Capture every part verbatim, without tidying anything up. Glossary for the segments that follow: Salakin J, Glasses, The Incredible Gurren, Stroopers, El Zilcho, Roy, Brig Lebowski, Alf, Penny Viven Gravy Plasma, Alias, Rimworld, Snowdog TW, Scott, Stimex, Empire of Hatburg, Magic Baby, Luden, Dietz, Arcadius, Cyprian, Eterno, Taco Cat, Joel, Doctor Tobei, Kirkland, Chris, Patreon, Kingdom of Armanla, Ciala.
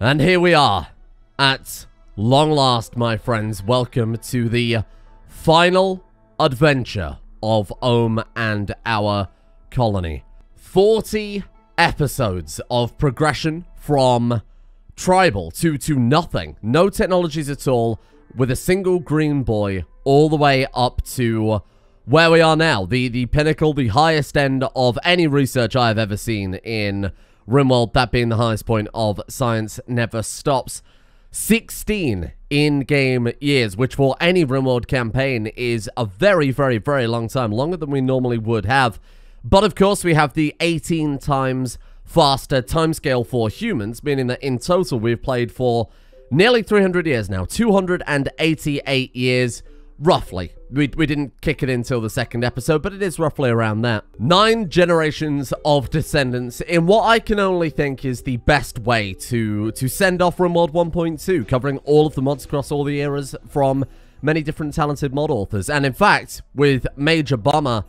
And here we are, at long last, my friends. Welcome to the final adventure of Ohm and our colony. forty episodes of progression from tribal to, to nothing. No technologies at all, with a single green boy, all the way up to where we are now. The, the pinnacle, the highest end of any research I have ever seen in Rimworld, that being the highest point of science never stops. sixteen in-game years, which for any Rimworld campaign is a very, very, very long time. Longer than we normally would have. But of course we have the eighteen times faster timescale for humans, meaning that in total we've played for nearly three hundred years now. two hundred eighty-eight years, roughly. We, we didn't kick it in till the second episode, but it is roughly around that. Nine generations of descendants in what I can only think is the best way to, to send off Rimworld one point two, covering all of the mods across all the eras from many different talented mod authors. And in fact, with Major Bomber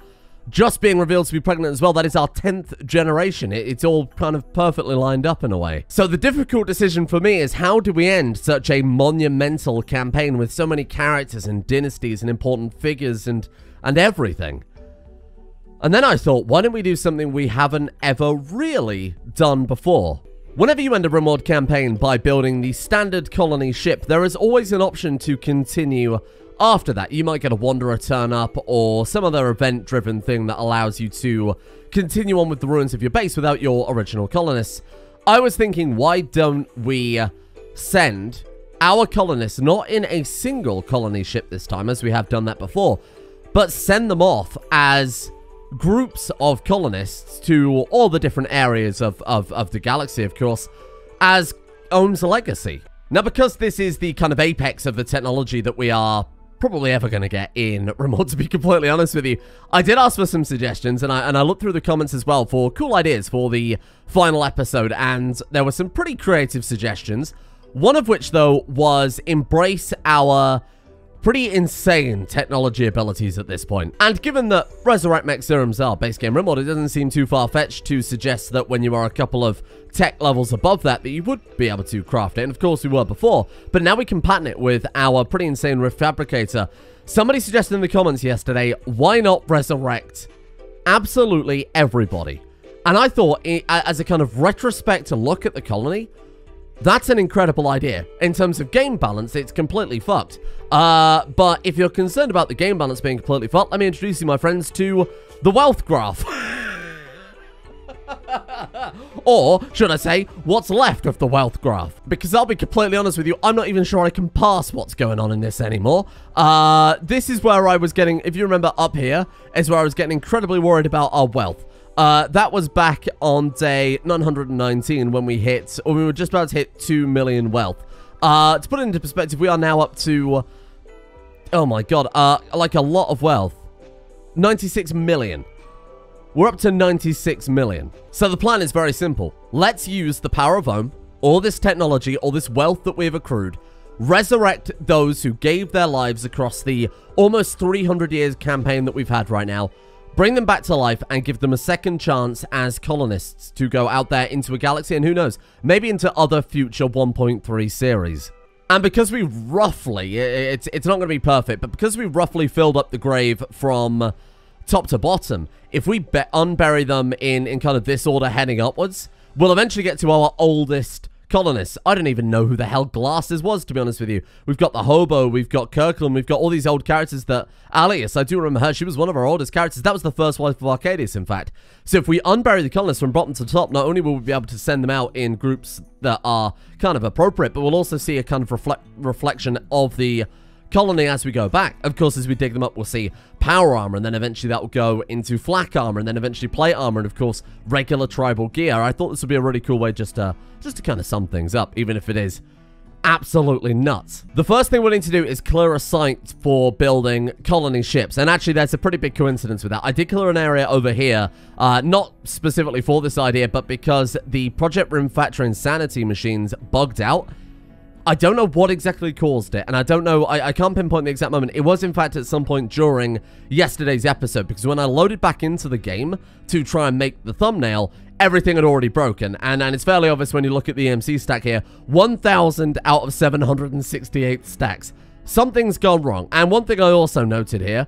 just being revealed to be pregnant as well, that is our tenth generation. It, it's all kind of perfectly lined up in a way. So the difficult decision for me is, how do we end such a monumental campaign with so many characters and dynasties and important figures and, and everything? And then I thought, why don't we do something we haven't ever really done before? Whenever you end a Rimworld campaign by building the standard colony ship, there is always an option to continue after that. You might get a wanderer turn up or some other event-driven thing that allows you to continue on with the ruins of your base without your original colonists. I was thinking, why don't we send our colonists, not in a single colony ship this time, as we have done that before, but send them off as groups of colonists to all the different areas of, of, of the galaxy, of course, as Ohm's legacy. Now, because this is the kind of apex of the technology that we are probably ever going to get in Rimworld, to be completely honest with you, I did ask for some suggestions, and I, and I looked through the comments as well for cool ideas for the final episode, and there were some pretty creative suggestions. One of which, though, was embrace our pretty insane technology abilities at this point. And given that Resurrect Mech Serums are base game Rimworld, it doesn't seem too far-fetched to suggest that when you are a couple of tech levels above that, that you would be able to craft it. And of course we were before, but now we can pattern it with our pretty insane Rift Fabricator. Somebody suggested in the comments yesterday, why not resurrect absolutely everybody? And I thought, as a kind of retrospect to look at the colony, that's an incredible idea. In terms of game balance, it's completely fucked. Uh, but if you're concerned about the game balance being completely fucked, let me introduce you, my friends, to the wealth graph. Or, should I say, what's left of the wealth graph? Because I'll be completely honest with you, I'm not even sure I can pass what's going on in this anymore. Uh, this is where I was getting, if you remember up here, is where I was getting incredibly worried about our wealth. Uh, that was back on day nine hundred nineteen when we hit, or we were just about to hit two million wealth. Uh, to put it into perspective, we are now up to, oh my god, uh, like a lot of wealth. ninety-six million. We're up to ninety-six million. So the plan is very simple. Let's use the power of Ohm, all this technology, all this wealth that we've accrued, resurrect those who gave their lives across the almost three hundred years campaign that we've had right now, bring them back to life and give them a second chance as colonists to go out there into a galaxy and who knows, maybe into other future one point three series. And because we roughly, it's, it's not going to be perfect, but because we roughly filled up the grave from top to bottom, if we be unbury them in, in kind of this order heading upwards, we'll eventually get to our oldest colonists. I don't even know who the hell Glasses was, to be honest with you. We've got the Hobo, we've got Kirkland, we've got all these old characters that... Alias, I do remember her. She was one of our oldest characters. That was the first wife of Arcadius, in fact. So if we unbury the colonists from bottom to top, not only will we be able to send them out in groups that are kind of appropriate, but we'll also see a kind of reflect reflection of the colony as we go back. Of course, as we dig them up, we'll see power armor, and then eventually that will go into flak armor, and then eventually plate armor, and of course, regular tribal gear. I thought this would be a really cool way just to, just to kind of sum things up, even if it is absolutely nuts. The first thing we need to do is clear a site for building colony ships, and actually there's a pretty big coincidence with that. I did clear an area over here, uh, not specifically for this idea, but because the Project Rim Factory Insanity machines bugged out. I don't know what exactly caused it, and I don't know, I, I can't pinpoint the exact moment. It was, in fact, at some point during yesterday's episode, because when I loaded back into the game to try and make the thumbnail, everything had already broken, and, and it's fairly obvious when you look at the E M C stack here. one thousand out of seven hundred sixty-eight stacks. Something's gone wrong, and one thing I also noted here,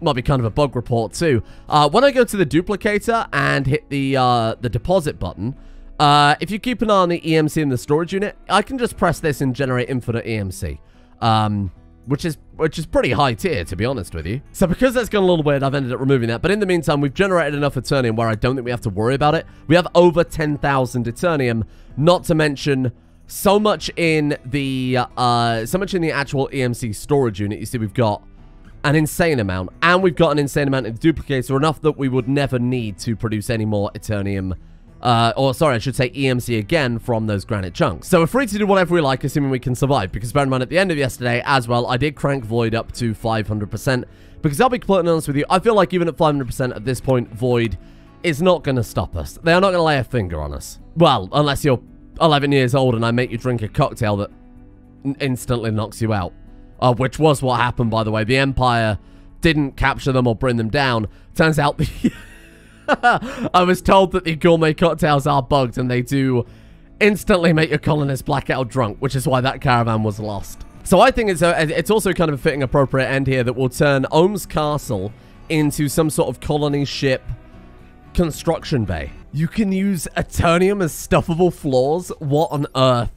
might be kind of a bug report too, uh, when I go to the duplicator and hit the, uh, the deposit button, Uh, if you keep an eye on the E M C in the storage unit, I can just press this and generate infinite E M C, um, which is which is pretty high tier, to be honest with you. So because that's gone a little weird, I've ended up removing that. But in the meantime, we've generated enough Eternium where I don't think we have to worry about it. We have over ten thousand Eternium, not to mention so much in the uh, so much in the actual E M C storage unit. You see, we've got an insane amount, and we've got an insane amount of duplicates, enough that we would never need to produce any more Eternium. Uh, or, sorry, I should say E M C again from those granite chunks. So we're free to do whatever we like, assuming we can survive. Because bear in mind, at the end of yesterday, as well, I did crank Void up to five hundred percent. Because I'll be completely honest with you, I feel like even at five hundred percent at this point, Void is not going to stop us. They are not going to lay a finger on us. Well, unless you're eleven years old and I make you drink a cocktail that instantly knocks you out. Uh, which was what happened, by the way. The Empire didn't capture them or bring them down. Turns out the... I was told that the gourmet cocktails are bugged and they do instantly make your colonists blackout drunk, which is why that caravan was lost. So I think it's a, it's also kind of a fitting appropriate end here that will turn Ohm's Castle into some sort of colony ship construction bay. You can use Eternium as stuffable floors? What on earth?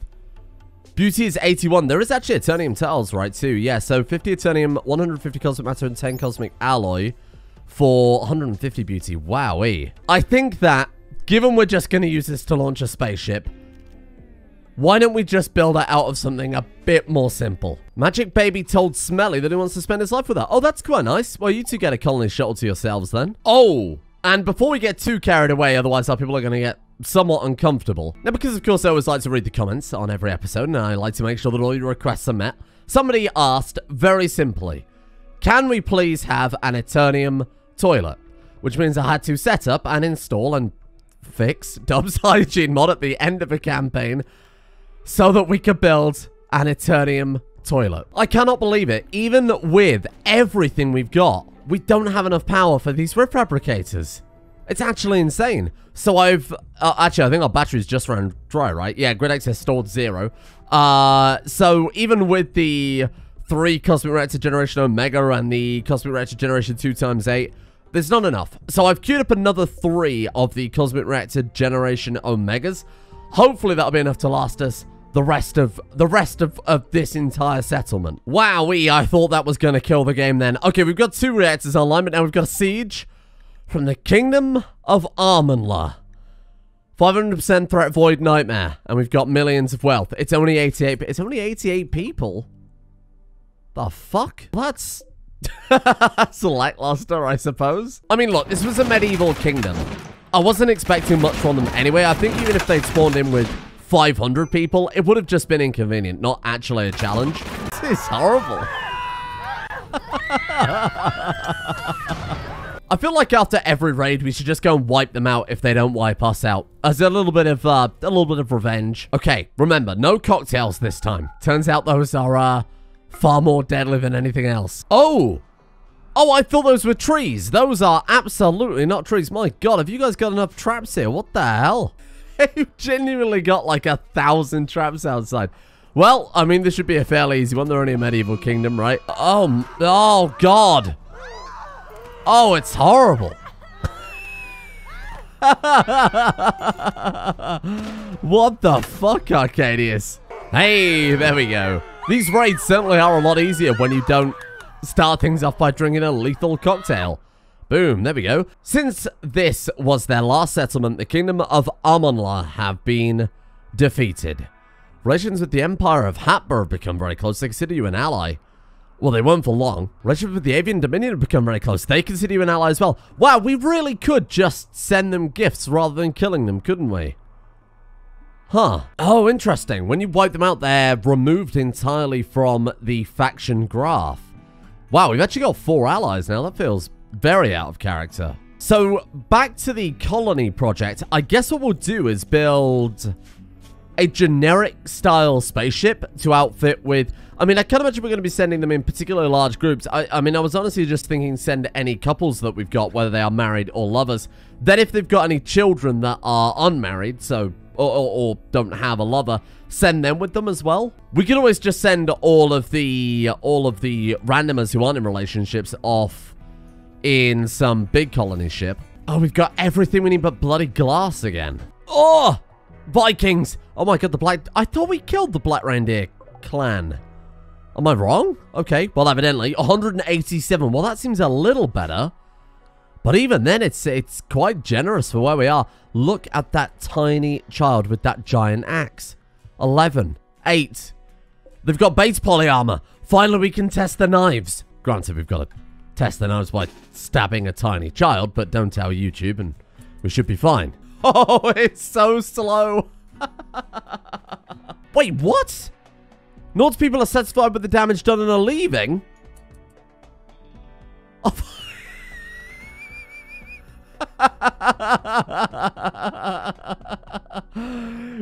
Beauty is eighty-one. There is actually Eternium tiles, right, too? Yeah, so fifty Eternium, one hundred fifty Cosmic Matter, and ten Cosmic Alloy. For one hundred fifty beauty. Wowee. I think that, given we're just going to use this to launch a spaceship, why don't we just build it out of something a bit more simple? Magic Baby told Smelly that he wants to spend his life with her. Oh, that's quite nice. Well, you two get a colony shuttle to yourselves then. Oh, and before we get too carried away, otherwise our people are going to get somewhat uncomfortable. Now, because, of course, I always like to read the comments on every episode, and I like to make sure that all your requests are met. Somebody asked, very simply, can we please have an Eternium toilet, which means I had to set up and install and fix Dubs' hygiene mod at the end of a campaign so that we could build an Eternium toilet. I cannot believe it. Even with everything we've got, we don't have enough power for these Rift Fabricators. It's actually insane. So I've... Uh, actually, I think our battery's just ran dry, right? Yeah, grid access stored zero. Uh, so even with the three Cosmic Reactor Generation Omega and the Cosmic Reactor Generation two times eight, there's not enough. So I've queued up another three of the Cosmic Reactor Generation Omegas. Hopefully that'll be enough to last us the rest of the rest of, of this entire settlement. Wowee, I thought that was going to kill the game then. Okay, we've got two reactors online, but now we've got a siege from the Kingdom of Armanla. five hundred percent threat void nightmare, and we've got millions of wealth. It's only eighty-eight, it's only eighty-eight people. The fuck? That's... That's lackluster, I suppose. I mean, look, this was a medieval kingdom. I wasn't expecting much from them anyway. I think even if they'd spawned in with five hundred people, it would have just been inconvenient, not actually a challenge. This is horrible. I feel like after every raid, we should just go and wipe them out if they don't wipe us out. As a little bit of, uh, a little bit of revenge. Okay, remember, no cocktails this time. Turns out those are, uh... far more deadly than anything else. Oh! Oh, I thought those were trees. Those are absolutely not trees. My God, have you guys got enough traps here? What the hell? You've genuinely got like a thousand traps outside. Well, I mean, this should be a fairly easy one. They're only a medieval kingdom, right? Oh, oh God. Oh, it's horrible. What the fuck, Arcadius? Hey, there we go. These raids certainly are a lot easier when you don't start things off by drinking a lethal cocktail. Boom, there we go. Since this was their last settlement, the Kingdom of Armanla have been defeated. Relations with the Empire of Hatburg become very close. They consider you an ally. Well, they weren't for long. Relations with the Avian Dominion have become very close. They consider you an ally as well. Wow, we really could just send them gifts rather than killing them, couldn't we? Huh. Oh, interesting. When you wipe them out, they're removed entirely from the faction graph. Wow, we've actually got four allies now. That feels very out of character. So, back to the colony project. I guess what we'll do is build a generic style spaceship to outfit with. I mean, I can't imagine we're going to be sending them in particularly large groups. I, I mean, I was honestly just thinking send any couples that we've got, whether they are married or lovers. Then if they've got any children that are unmarried, so or, or, or don't have a lover, send them with them as well. We could always just send all of the all of the randomers who aren't in relationships off in some big colony ship. Oh, we've got everything we need but bloody glass again. Oh, Vikings! Oh my god, the black... I thought we killed the Black Reindeer Clan. Am I wrong? Okay, well, evidently. one hundred eighty-seven. Well, that seems a little better. But even then, it's it's quite generous for where we are. Look at that tiny child with that giant axe. eleven. eight. They've got base poly armor. Finally, we can test the knives. Granted, we've got to test the knives by stabbing a tiny child, but don't tell YouTube, and we should be fine. Oh, it's so slow. Wait, what? Nords people are satisfied with the damage done and are leaving. Oh.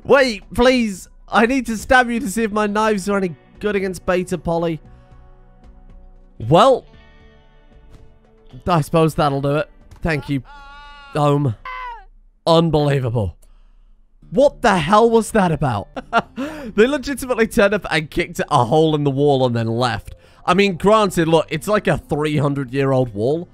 Wait, please. I need to stab you to see if my knives are any good against beta poly. Well, I suppose that'll do it. Thank you, Ohm. Unbelievable. What the hell was that about? They legitimately turned up and kicked a hole in the wall and then left. I mean, granted, look, it's like a three hundred year old wall.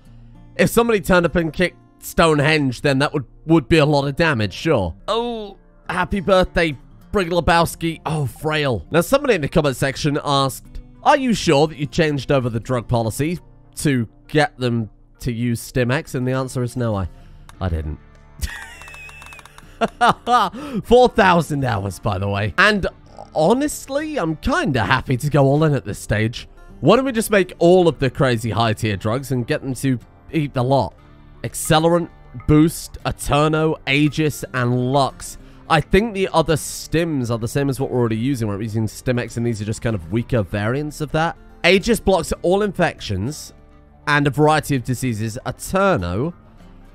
If somebody turned up and kicked Stonehenge, then that would, would be a lot of damage, sure. Oh, happy birthday, Brig Lebowski. Oh, frail. Now, somebody in the comment section asked, are you sure that you changed over the drug policy to get them to use Stimex? And the answer is no, I, I didn't. four thousand hours, by the way. And honestly, I'm kind of happy to go all in at this stage. Why don't we just make all of the crazy high-tier drugs and get them to eat the lot? Accelerant, Boost, Eterno, Aegis, and Lux. I think the other stims are the same as what we're already using. We're using Stimex, and these are just kind of weaker variants of that. Aegis blocks all infections and a variety of diseases. Eterno...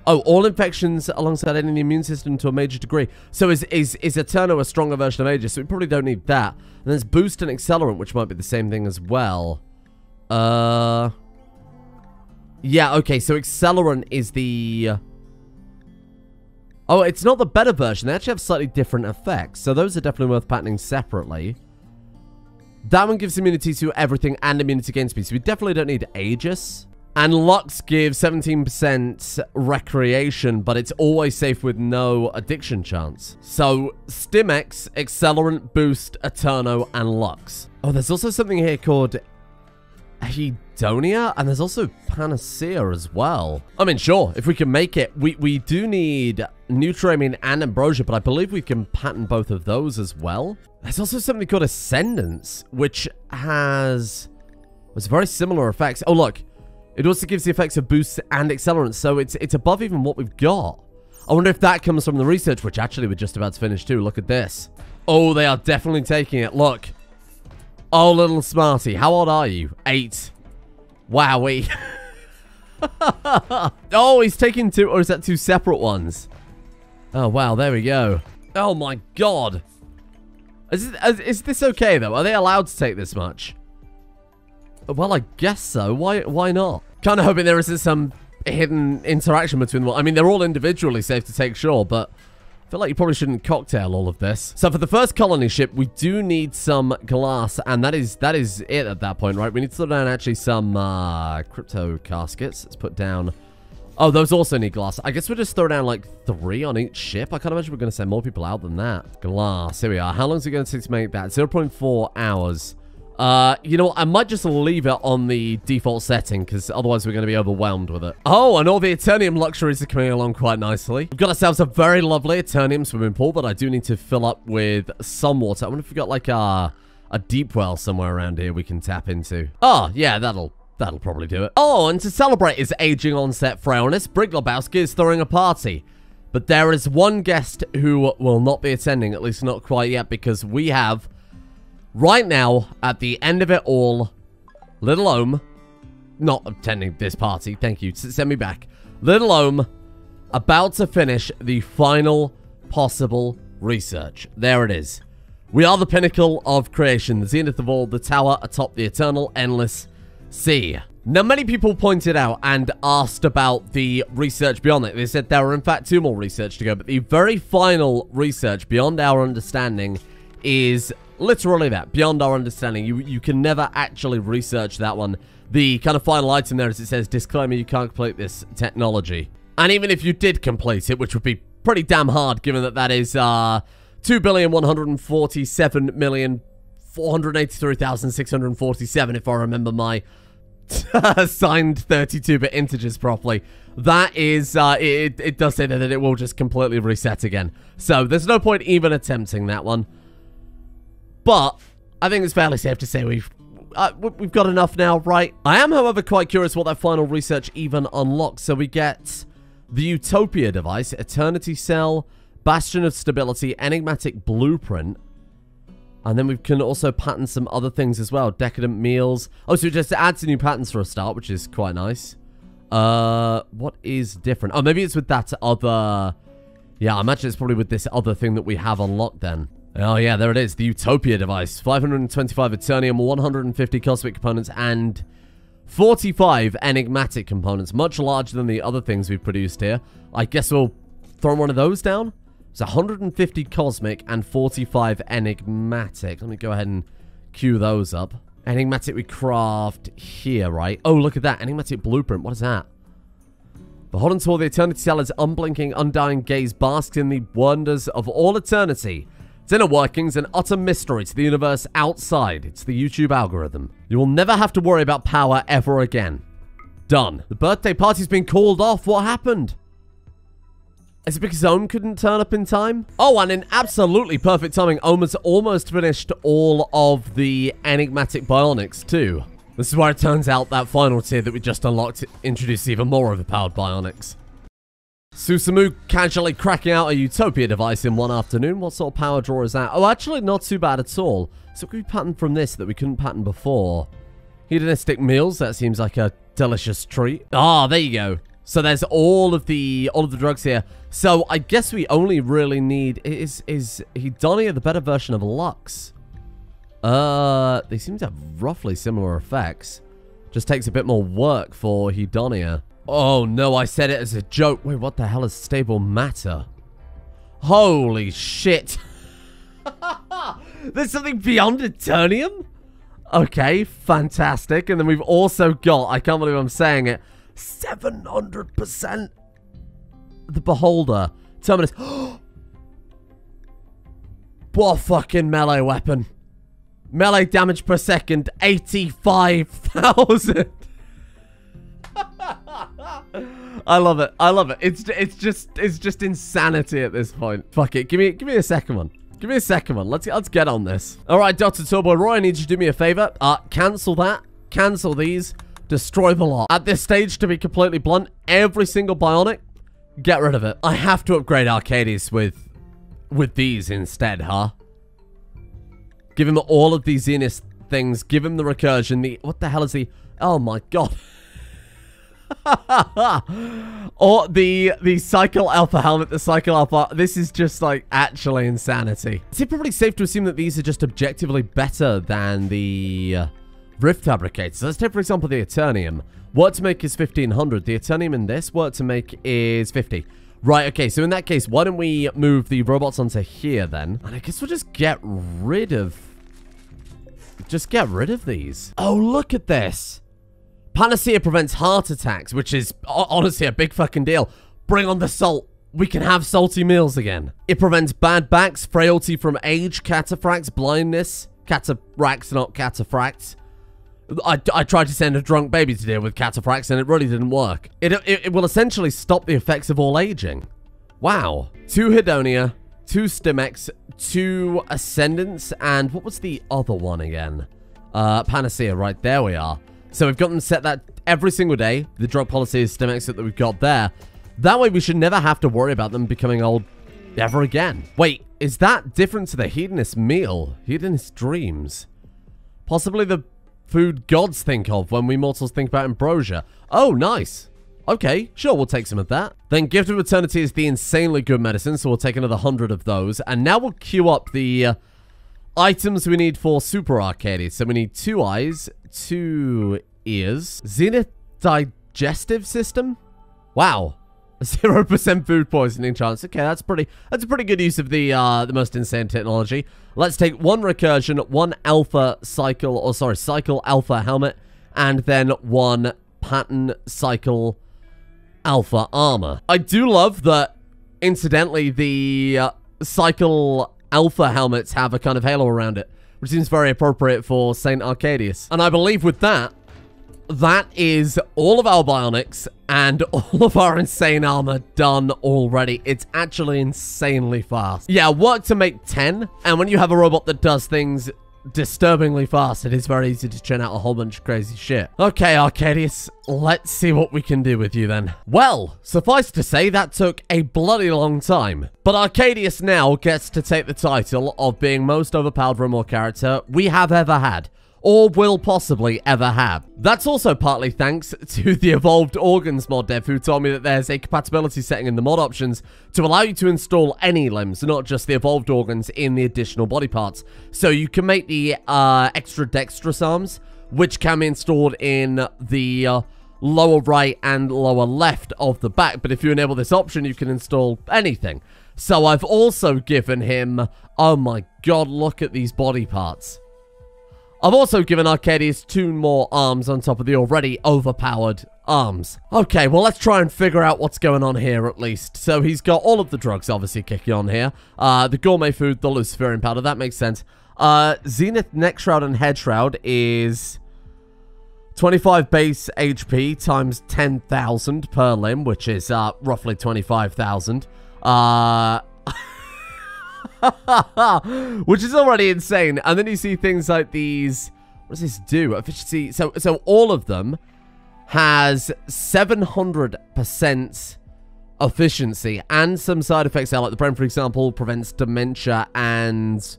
Oh, all infections alongside any immune system to a major degree. So is, is, is Eterno a stronger version of Aegis? So we probably don't need that. And there's Boost and Accelerant, which might be the same thing as well. Uh, Yeah, okay, so Accelerant is the... Oh, it's not the better version. They actually have slightly different effects. So those are definitely worth patterning separately. That one gives immunity to everything and immunity gain speed. So we definitely don't need Aegis. And Lux gives seventeen percent recreation, but it's always safe with no addiction chance. So, Stimex, Accelerant, Boost, Eterno, and Lux. Oh, there's also something here called Hedonia, and there's also Panacea as well. I mean, sure, if we can make it. We, we do need Neutramine and Ambrosia, but I believe we can pattern both of those as well. There's also something called Ascendance, which has... was very similar effects. Oh, look. It also gives the effects of Boosts and Accelerants, so it's it's above even what we've got. I wonder if that comes from the research, which actually we're just about to finish too. Look at this. Oh, they are definitely taking it. Look. Oh, little smarty. How old are you? Eight. Wowee. Oh, he's taking two, or is that two separate ones? Oh, wow. There we go. Oh, my God. Is this, is this okay, though? Are they allowed to take this much? Well, I guess so. Why why not? Kind of hoping there isn't some hidden interaction between them. I mean, they're all individually safe to take, sure, but I feel like you probably shouldn't cocktail all of this. So for the first colony ship, we do need some glass, and that is that is it at that point, right? We need to put down actually some uh, crypto caskets. Let's put down... Oh, those also need glass. I guess we'll just throw down like three on each ship. I can't imagine we're going to send more people out than that. Glass. Here we are. How long is it going to take to make that? zero point four hours. Uh, you know what? I might just leave it on the default setting, because otherwise we're going to be overwhelmed with it. Oh, and all the Eternium luxuries are coming along quite nicely. We've got ourselves a very lovely Eternium swimming pool, but I do need to fill up with some water. I wonder if we've got, like, a, a deep well somewhere around here we can tap into. Oh, yeah, that'll... that'll probably do it. Oh, and to celebrate his aging onset frailness, Brig Lebowski is throwing a party. But there is one guest who will not be attending, at least not quite yet, because we have... right now, at the end of it all, Little Ohm, not attending this party, thank you, send me back. Little Ohm, about to finish the final possible research. There it is. We are the pinnacle of creation, the zenith of all, the tower atop the eternal, endless sea. Now, many people pointed out and asked about the research beyond it. They said there are, in fact, two more research to go, but the very final research beyond our understanding is literally that, beyond our understanding. You, you can never actually research that one. The kind of final item there is it says, disclaimer, you can't complete this technology. And even if you did complete it, which would be pretty damn hard, given that that is uh, two billion one hundred forty-seven million four hundred eighty-three thousand six hundred forty-seven, if I remember my signed thirty-two bit integers properly. That is, uh, it, it does say that it will just completely reset again. So there's no point even attempting that one. But I think it's fairly safe to say we've uh, we've got enough now, right? I am, however, quite curious what that final research even unlocks. So we get the Utopia device, Eternity Cell, Bastion of Stability, Enigmatic Blueprint. And then we can also pattern some other things as well. Decadent Meals. Oh, so it just adds new patterns for a start, which is quite nice. Uh, what is different? Oh, maybe it's with that other... Yeah, I imagine it's probably with this other thing that we have unlocked then. Oh, yeah, there it is. The Utopia device. five hundred twenty-five Eternium, one hundred fifty Cosmic Components, and forty-five Enigmatic Components. Much larger than the other things we've produced here. I guess we'll throw one of those down. It's one hundred fifty Cosmic and forty-five Enigmatic. Let me go ahead and queue those up. Enigmatic we craft here, right? Oh, look at that. Enigmatic Blueprint. What is that? Beholden to all the Eternity Cellar's unblinking, undying gaze basks in the wonders of all eternity. Its inner workings, an utter mystery to the universe outside. It's the YouTube algorithm. You will never have to worry about power ever again. Done. The birthday party's been called off. What happened? Is it because Ohm couldn't turn up in time? Oh, and in absolutely perfect timing, Ohm has almost finished all of the enigmatic bionics too. This is where it turns out that final tier that we just unlocked introduced even more overpowered bionics. Susumu casually cracking out a Utopia device in one afternoon. What sort of power draw is that? Oh, actually not too bad at all. So could we pattern from this that we couldn't pattern before? Hedonistic meals, that seems like a delicious treat. Ah, oh, there you go. So there's all of the all of the drugs here. So I guess we only really need is is Hedonia the better version of Lux? Uh, they seem to have roughly similar effects. Just takes a bit more work for Hedonia. Oh no, I said it as a joke. Wait, what the hell is stable matter? Holy shit! There's something beyond Eternium? Okay, fantastic. And then we've also got, I can't believe I'm saying it, seven hundred percent the Beholder. Terminus. What a fucking melee weapon. Melee damage per second, eighty-five thousand. I love it. I love it. It's it's just it's just insanity at this point. Fuck it. Give me give me a second one. Give me a second one. Let's let's get on this. All right, Doctor Tobei, Roy, I need you to do me a favor. Uh, cancel that. Cancel these. Destroy the lot. At this stage, to be completely blunt, every single bionic, get rid of it. I have to upgrade Arcadius with with these instead, huh? Give him all of these Zenith things. Give him the recursion. The what the hell is the? Oh my god. Or the the cycle alpha helmet, the cycle alpha. This is just like actually insanity. Is it probably safe to assume that these are just objectively better than the uh, Rift Fabricator? So let's take, for example, the Eternium. Work to make is fifteen hundred. The Eternium in this, work to make is fifty. Right, okay, so in that case, why don't we move the robots onto here then? And I guess we'll just get rid of... Just get rid of these. Oh, look at this. Panacea prevents heart attacks, which is honestly a big fucking deal. Bring on the salt. We can have salty meals again. It prevents bad backs, frailty from age, cataphracts, blindness. Cataracts, not cataphracts. I, I tried to send a drunk baby to deal with cataphracts and it really didn't work. It, it, it will essentially stop the effects of all aging. Wow. Two Hedonia, two Stimex, two Ascendants, and what was the other one again? Uh, Panacea, right, there we are. So we've got them set that every single day. The drug policy is Stimex that we've got there. That way we should never have to worry about them becoming old ever again. Wait, is that different to the hedonist meal? Hedonist dreams? Possibly the... food gods think of when we mortals think about ambrosia. Oh, nice. Okay, sure, we'll take some of that. Then Gift of Eternity is the insanely good medicine, so we'll take another one hundred of those. And now we'll queue up the... Uh, Items we need for Super Arcadius. So we need two eyes, two ears, Zenith digestive system. Wow. zero percent food poisoning chance. Okay, that's pretty that's a pretty good use of the uh the most insane technology. Let's take one recursion, one alpha cycle, or sorry, cycle alpha helmet, and then one pattern cycle alpha armor. I do love that, incidentally, the uh, cycle alpha helmets have a kind of halo around it, which seems very appropriate for Saint Arcadius. And I believe with that, that is all of our bionics and all of our insane armor done already. It's actually insanely fast. Yeah, work to make ten. And when you have a robot that does things disturbingly fast, it is very easy to churn out a whole bunch of crazy shit. Okay, Arcadius, let's see what we can do with you then. Well, suffice to say, that took a bloody long time. But Arcadius now gets to take the title of being most overpowered Rimworld character we have ever had, or will possibly ever have. That's also partly thanks to the Evolved Organs mod dev, who told me that there's a compatibility setting in the mod options to allow you to install any limbs, not just the Evolved Organs, in the additional body parts. So you can make the uh, extra dexterous arms, which can be installed in the uh, lower right and lower left of the back. But if you enable this option, you can install anything. So I've also given him... Oh my god, look at these body parts. I've also given Arcadius two more arms on top of the already overpowered arms. Okay, well, let's try and figure out what's going on here at least. So he's got all of the drugs obviously kicking on here. Uh, the gourmet food, the luciferian powder, that makes sense. Uh, Zenith neck shroud and head shroud is twenty-five base H P times ten thousand per limb, which is uh, roughly twenty-five thousand. Uh... Which is already insane. And then you see things like these. What does this do? Efficiency. So, so all of them has seven hundred percent efficiency and some side effects there, like the brain, for example, prevents dementia and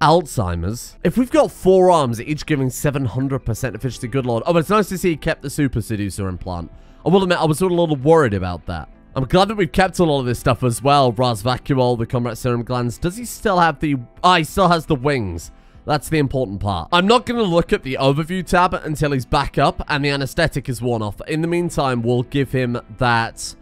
Alzheimer's. If we've got four arms, each giving seven hundred percent efficiency, good lord. Oh, but it's nice to see he kept the super seducer implant. I will admit, I was sort of a little worried about that. I'm glad that we've kept a lot of this stuff as well. Ras Vacuole, the Comrade Serum Glands. Does he still have the... Ah, oh, he still has the wings. That's the important part. I'm not going to look at the overview tab until he's back up and the anesthetic is worn off. In the meantime, we'll give him that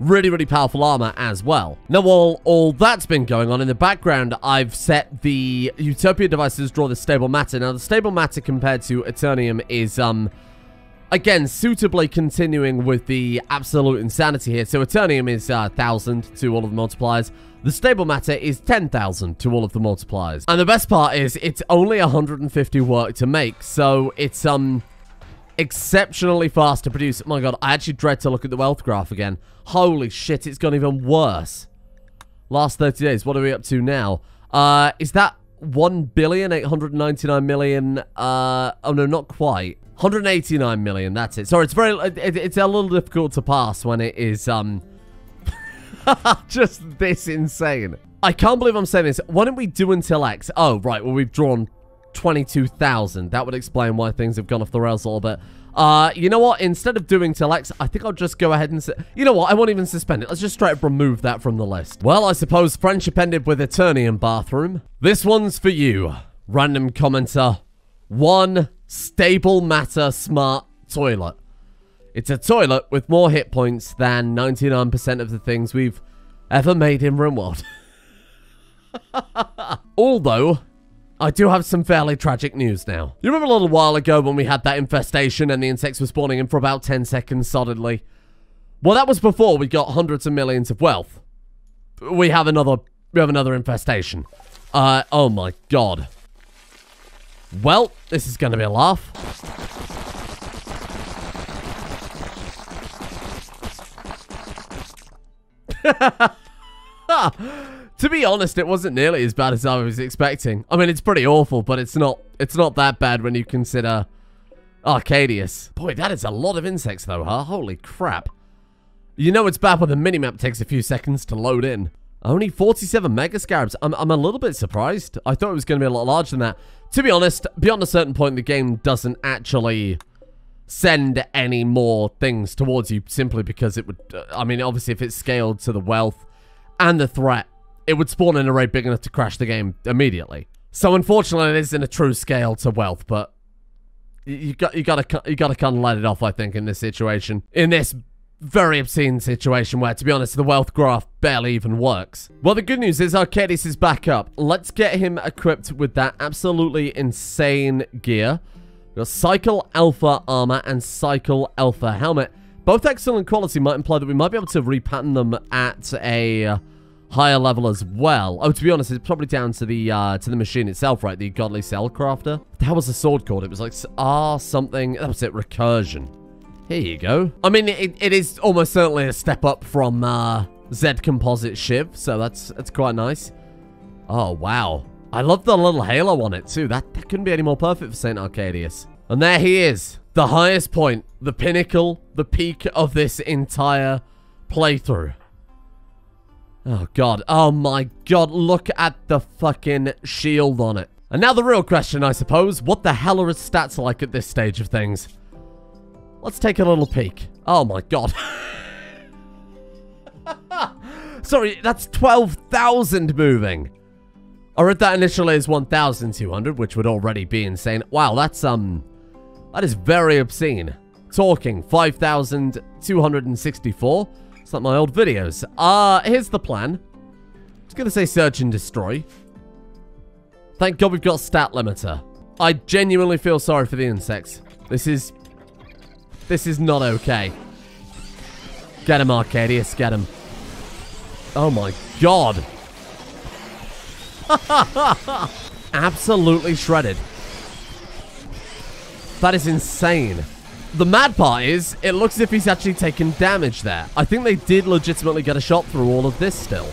really, really powerful armor as well. Now, while all that's been going on in the background, I've set the Utopia devices draw the stable matter. Now, the stable matter compared to Eternium is... um. Again, suitably continuing with the absolute insanity here. So Eternium is uh, one thousand to all of the multipliers. The stable matter is ten thousand to all of the multipliers. And the best part is it's only one hundred fifty work to make. So it's um exceptionally fast to produce. Oh my god, I actually dread to look at the wealth graph again. Holy shit, it's gone even worse. Last thirty days, what are we up to now? Uh, is that one billion eight hundred ninety-nine million? Uh, oh no, not quite. one hundred eighty-nine million, that's it. Sorry, it's very, it, it's a little difficult to pass when it is, um, just this insane. I can't believe I'm saying this. Why don't we do until X? Oh, right, well, we've drawn twenty-two thousand. That would explain why things have gone off the rails a little bit. Uh, you know what? Instead of doing till X, I think I'll just go ahead and... You know what? I won't even suspend it. Let's just try to remove that from the list. Well, I suppose friendship ended with Eternium bathroom. This one's for you, random commenter. One... Stable Matter Smart Toilet. It's a toilet with more hit points than ninety-nine percent of the things we've ever made in Rimworld. Although, I do have some fairly tragic news now. You remember a little while ago when we had that infestation and the insects were spawning in for about ten seconds solidly? Well, that was before we got hundreds of millions of wealth. We have another, we have another infestation. Uh, oh my god. Well, this is going to be a laugh. To be honest, it wasn't nearly as bad as I was expecting. I mean, it's pretty awful, but it's not it's not that bad when you consider Arcadius. Boy, that is a lot of insects though, huh? Holy crap. You know it's bad when the minimap takes a few seconds to load in. Only forty-seven mega scarabs. I'm, I'm a little bit surprised. I thought it was going to be a lot larger than that. To be honest, beyond a certain point, the game doesn't actually send any more things towards you simply because it would... Uh, I mean, obviously, if it's scaled to the wealth and the threat, it would spawn an array big enough to crash the game immediately. So unfortunately, it isn't a true scale to wealth, but you got you got to you got to kind of let it off, I think, in this situation, in this very obscene situation where, to be honest, the wealth graph barely even works. Well, the good news is Arcadius is back up. Let's get him equipped with that absolutely insane gear. We've got Cycle Alpha armor and Cycle Alpha helmet. Both excellent quality, might imply that we might be able to repattern them at a higher level as well. Oh, to be honest, it's probably down to the uh, to the machine itself, right? The Godly Cell Crafter. That was a sword called. It was like R something. That was it, recursion. Here you go. I mean, it, it is almost certainly a step up from uh, Z Composite Shiv, so that's that's quite nice. Oh, wow. I love the little halo on it, too. That, that couldn't be any more perfect for Saint Arcadius. And there he is. The highest point. The pinnacle. The peak of this entire playthrough. Oh, God. Oh, my God. Look at the fucking shield on it. And now the real question, I suppose. What the hell are his stats like at this stage of things? Let's take a little peek. Oh, my God. Sorry, that's twelve thousand moving. I read that initially as one thousand two hundred, which would already be insane. Wow, that's, um, that is very obscene. Talking, five thousand two hundred sixty-four. It's like my old videos. Uh, here's the plan. I was going to say search and destroy. Thank God we've got stat limiter. I genuinely feel sorry for the insects. This is... This is not okay. Get him, Arcadius. Get him. Oh, my God. Absolutely shredded. That is insane. The mad part is, it looks as if he's actually taken damage there. I think they did legitimately get a shot through all of this still.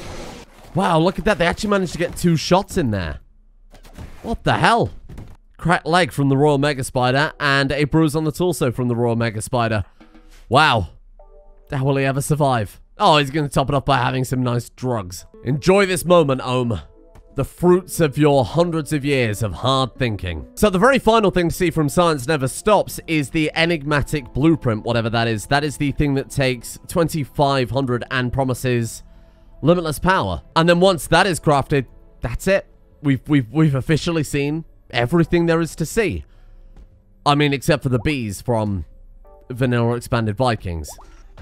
Wow, look at that. They actually managed to get two shots in there. What the hell? Cracked leg from the Royal Mega Spider and a bruise on the torso from the Royal Mega Spider. Wow. How will he ever survive? Oh, he's going to top it up by having some nice drugs. Enjoy this moment, Ohm. The fruits of your hundreds of years of hard thinking. So the very final thing to see from Science Never Stops is the enigmatic blueprint, whatever that is. That is the thing that takes twenty-five hundred and promises limitless power. And then once that is crafted, that's it. We've, we've, we've officially seen everything there is to see. I mean, except for the bees from Vanilla Expanded Vikings.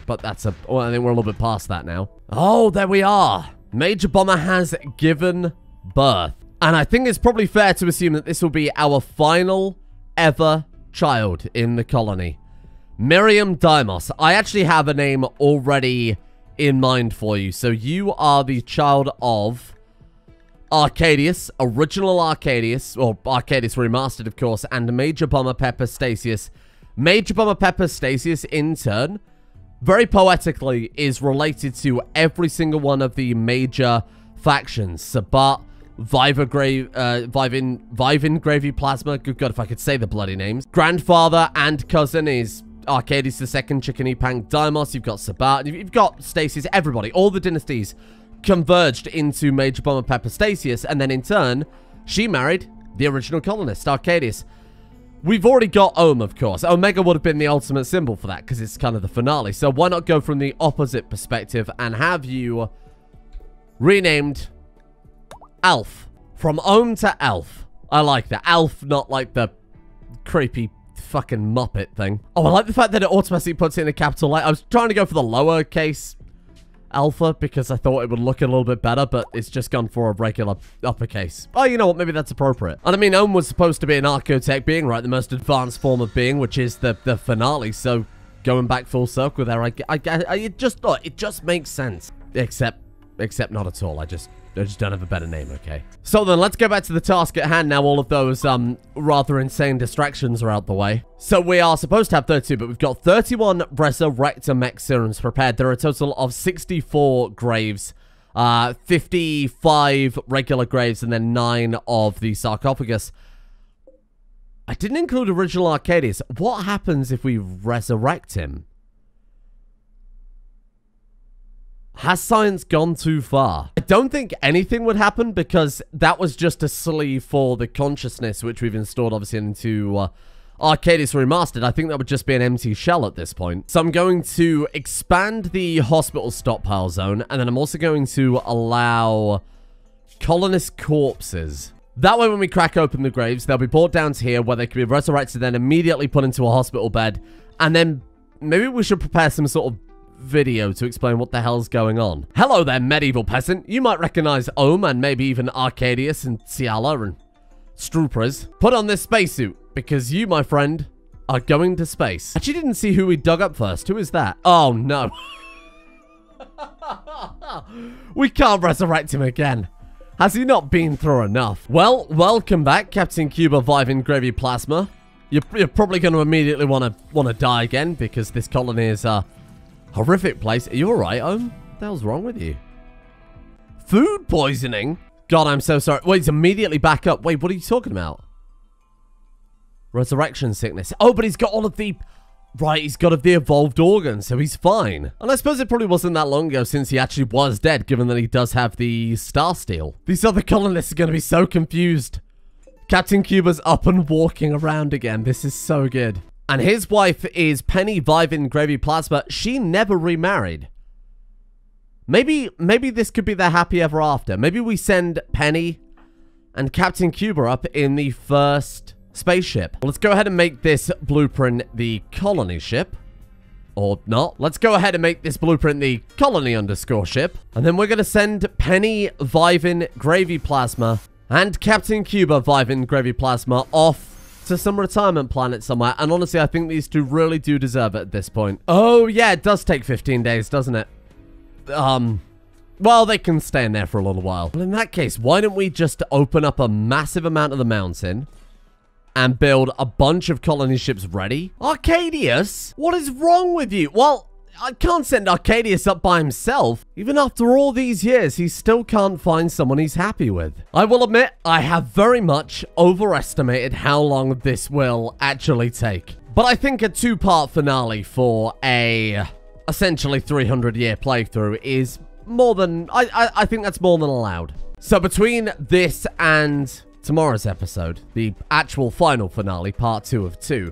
But that's a... Well, I think we're a little bit past that now. Oh, there we are. Major Bomber has given... birth. And I think it's probably fair to assume that this will be our final ever child in the colony. Miriam Deimos. I actually have a name already in mind for you. So you are the child of Arcadius, original Arcadius, or Arcadius Remastered, of course, and Major Bomber Pepper Stasius. Major Bomber Pepper Stasius, in turn, very poetically, is related to every single one of the major factions. Sabat, Viven Gravy, uh, Viven, Viven Gravy Plasma. Good God, if I could say the bloody names. Grandfather and cousin is Arcadius the Second, Chickeny Pang Deimos. You've got Sabat. You've got Stasius. Everybody, all the dynasties converged into Major Bomber Pepper Stasius, and then in turn, she married the original colonist, Arcadius. We've already got Ohm, of course. Omega would have been the ultimate symbol for that, because it's kind of the finale. So why not go from the opposite perspective and have you renamed Alf. From Ohm to Alf. I like that. Alf, not like the creepy fucking Muppet thing. Oh, I like the fact that it automatically puts it in a capital light. I was trying to go for the lowercase alpha because I thought it would look a little bit better, but it's just gone for a regular uppercase. Oh, you know what? Maybe that's appropriate. And I mean, Ohm was supposed to be an architech being, right? The most advanced form of being, which is the, the finale. So going back full circle there, I, I, I, it just, it just makes sense. Except... Except not at all. I just I just don't have a better name, okay? So then, let's go back to the task at hand now. All of those um rather insane distractions are out the way. So we are supposed to have thirty-two, but we've got thirty-one Resurrector Mech Serums prepared. There are a total of sixty-four graves, uh, fifty-five regular graves, and then nine of the sarcophagus. I didn't include original Arcadius. What happens if we resurrect him? Has science gone too far? I don't think anything would happen because that was just a sleeve for the consciousness, which we've installed, obviously, into uh, Arcadius Remastered. I think that would just be an empty shell at this point. So I'm going to expand the hospital stockpile zone, and then I'm also going to allow colonist corpses. That way, when we crack open the graves, they'll be brought down to here where they can be resurrected and then immediately put into a hospital bed. And then maybe we should prepare some sort of video to explain what the hell's going on. Hello there, medieval peasant. You might recognize Ohm and maybe even Arcadius and Ciala and Stroopers. Put on this spacesuit because you, my friend, are going to space. Actually, didn't see who we dug up first. Who is that? Oh, no. We can't resurrect him again. Has he not been through enough? Well, welcome back, Captain Cuba Viven Gravy Plasma. You're, you're probably going to immediately want to want to die again because this colony is a horrific place. Are you all right, Ohm? What the hell's wrong with you? Food poisoning? God, I'm so sorry. Wait, he's immediately back up. Wait, what are you talking about? Resurrection sickness. Oh, but he's got all of the... Right, he's got of the evolved organs, so he's fine. And I suppose it probably wasn't that long ago since he actually was dead, given that he does have the star steel. These other colonists are going to be so confused. Captain Cuba's up and walking around again. This is so good. And his wife is Penny Viven Gravy Plasma. She never remarried. Maybe, maybe this could be their happy ever after. Maybe we send Penny and Captain Cuba up in the first... spaceship. Well, let's go ahead and make this blueprint the colony ship. Or not. Let's go ahead and make this blueprint the colony underscore ship. And then we're going to send Penny Viven Gravy Plasma and Captain Cuba Viven Gravy Plasma off to some retirement planet somewhere. And honestly, I think these two really do deserve it at this point. Oh, yeah, it does take fifteen days, doesn't it? Um... Well, they can stay in there for a little while. Well, in that case, why don't we just open up a massive amount of the mountain... and build a bunch of colony ships ready? Arcadius? What is wrong with you? Well, I can't send Arcadius up by himself. Even after all these years, he still can't find someone he's happy with. I will admit, I have very much overestimated how long this will actually take. But I think a two-part finale for a essentially three hundred year playthrough is more than... I, I, I think that's more than allowed. So between this and... tomorrow's episode, the actual final finale, part two of two,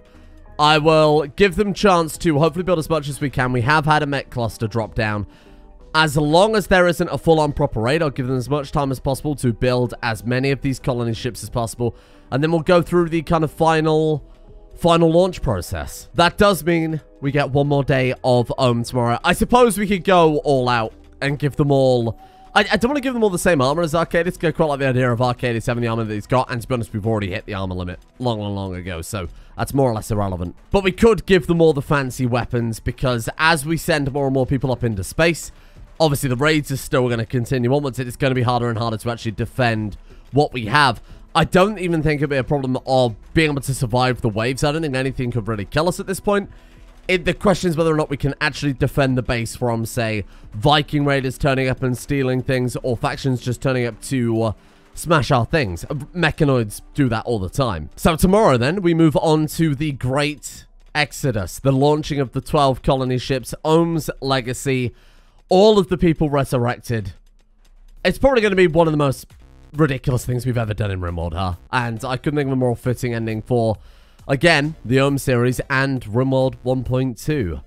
I will give them chance to hopefully build as much as we can. We have had a mech cluster drop down. As long as there isn't a full-on proper raid, I'll give them as much time as possible to build as many of these colony ships as possible, and then we'll go through the kind of final final launch process. That does mean we get one more day of Ohm tomorrow. I suppose we could go all out and give them all... I, I don't want to give them all the same armor as Arcadius. I quite like the idea of Arcadius having the armor that he's got. And to be honest, we've already hit the armor limit long, long, long ago. So that's more or less irrelevant. But we could give them all the fancy weapons because as we send more and more people up into space, obviously the raids are still going to continue onwards. It's going to be harder and harder to actually defend what we have. I don't even think it'll be a problem of being able to survive the waves. I don't think anything could really kill us at this point. It, the question is whether or not we can actually defend the base from, say, Viking raiders turning up and stealing things, or factions just turning up to uh, smash our things. Mechanoids do that all the time. So tomorrow, then, we move on to the Great Exodus, the launching of the twelve colony ships, Ohm's legacy, all of the people resurrected. It's probably going to be one of the most ridiculous things we've ever done in Rimworld, huh? And I couldn't think of a more fitting ending for... again, the Ohm series and Rimworld one point two.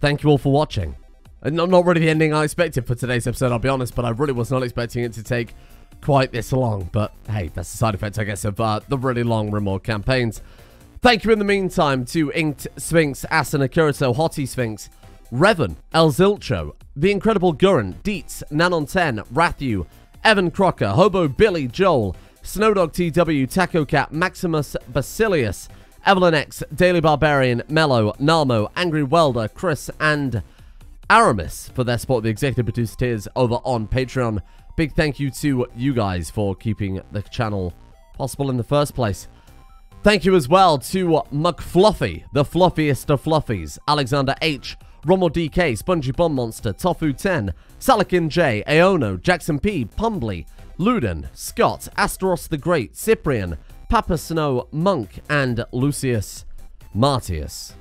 Thank you all for watching. And not, not really the ending I expected for today's episode, I'll be honest, but I really was not expecting it to take quite this long. But hey, that's the side effect, I guess, of uh, the really long Rimworld campaigns. Thank you in the meantime to Inked Sphinx, Asana Kuroso, Hottie Sphinx, Revan, El Zilcho, The Incredible Gurren, Dietz, Nanon ten, Rathu, Evan Crocker, Hobo Billy, Joel, Snowdog T W, Taco Cat, Maximus Basilius, Evelyn X, Daily Barbarian, Mello, Nalmo, Angry Welder, Chris, and Aramis for their support of the executive producer tiers over on Patreon. Big thank you to you guys for keeping the channel possible in the first place. Thank you as well to McFluffy, the fluffiest of fluffies, Alexander H, Rommel D K, Spongy Bomb Monster, Tofu ten, Salakin J, Aono, Jackson P, Pumbly, Luden, Scott, Asteros the Great, Cyprian, Papa Snow, Monk, and Lucius Martius.